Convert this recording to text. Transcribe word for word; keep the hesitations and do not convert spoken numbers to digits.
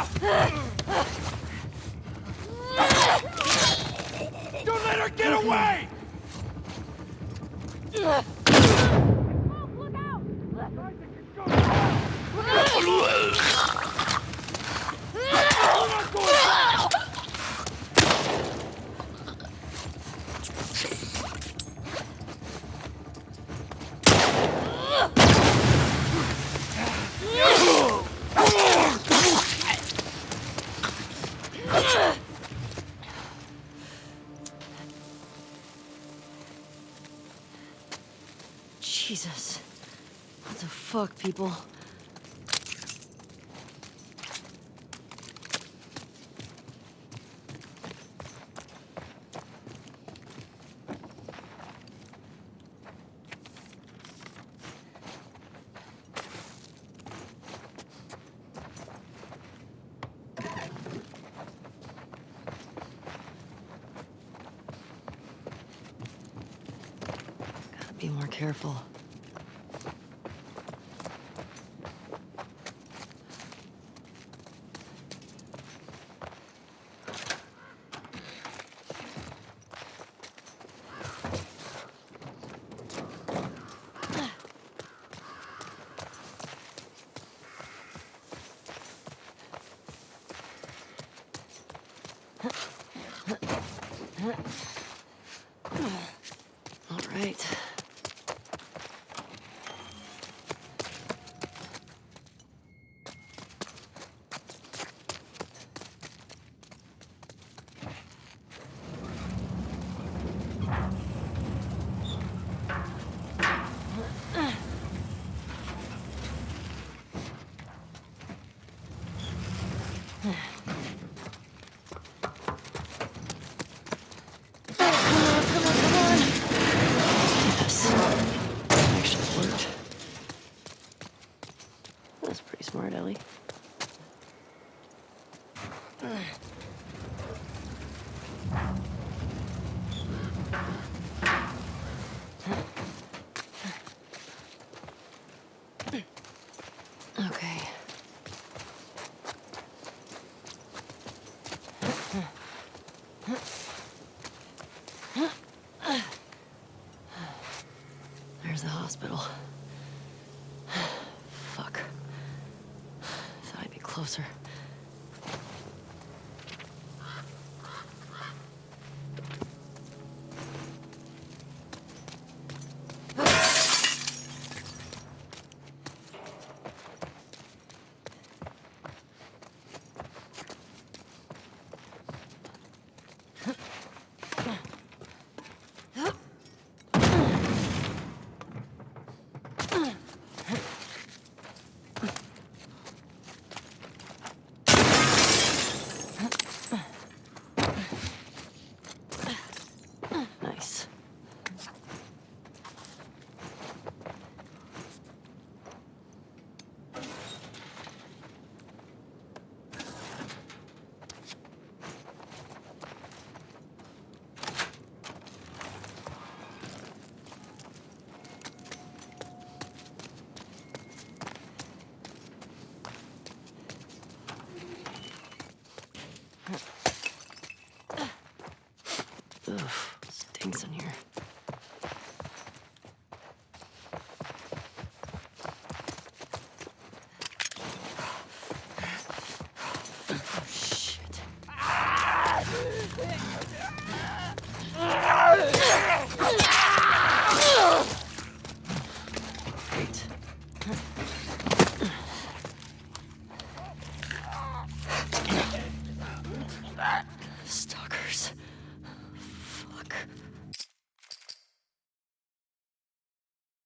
Don't let her get away! Mom, look out! Jesus. What the fuck, people? Gotta be more careful. All right. Smart, Ellie. Okay. There's the hospital. Fuck. Closer. Ugh, stinks in here. Oh, shit. Great. Stalkers.